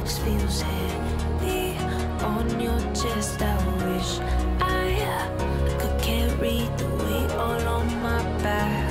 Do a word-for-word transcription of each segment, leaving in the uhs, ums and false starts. lights feels heavy on your chest. I wish I uh, could carry the weight all on my back.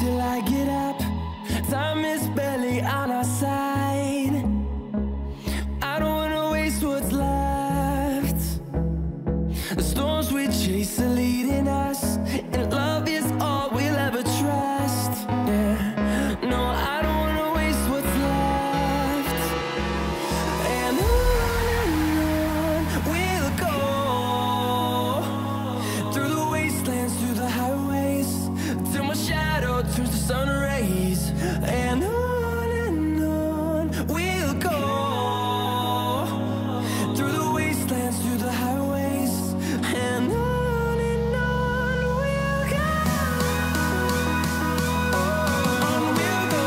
Till I get up, time is barely on our side. I don't wanna waste what's left. The storms we chase are leading us, and love is all we'll ever trust. Yeah. No, I don't wanna waste what's left. And on and on we'll go, through the wastelands, through the highways, till my shadow turns to sun rays. And on and on we'll go, through the wastelands, through the highways, and on and on we'll go. On we'll go.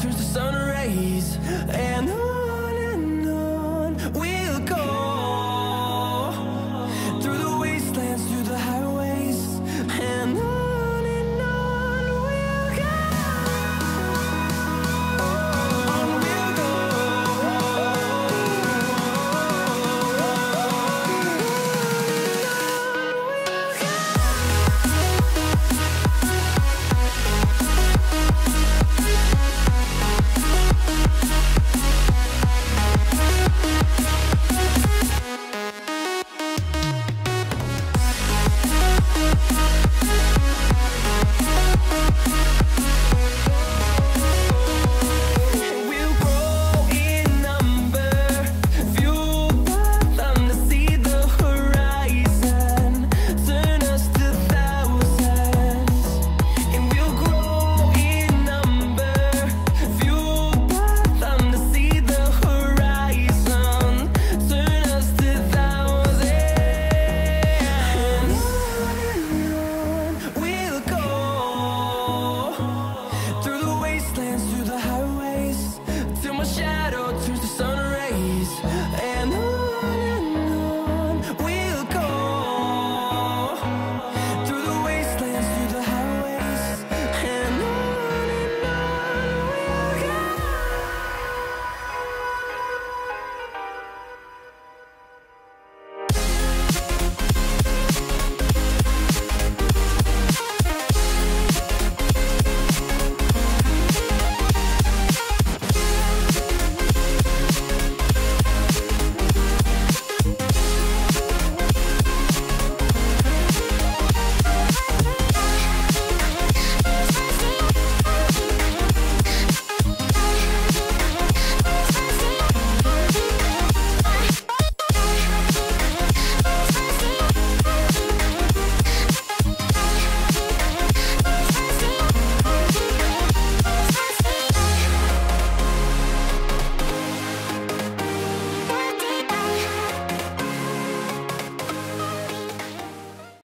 Turns the sun around.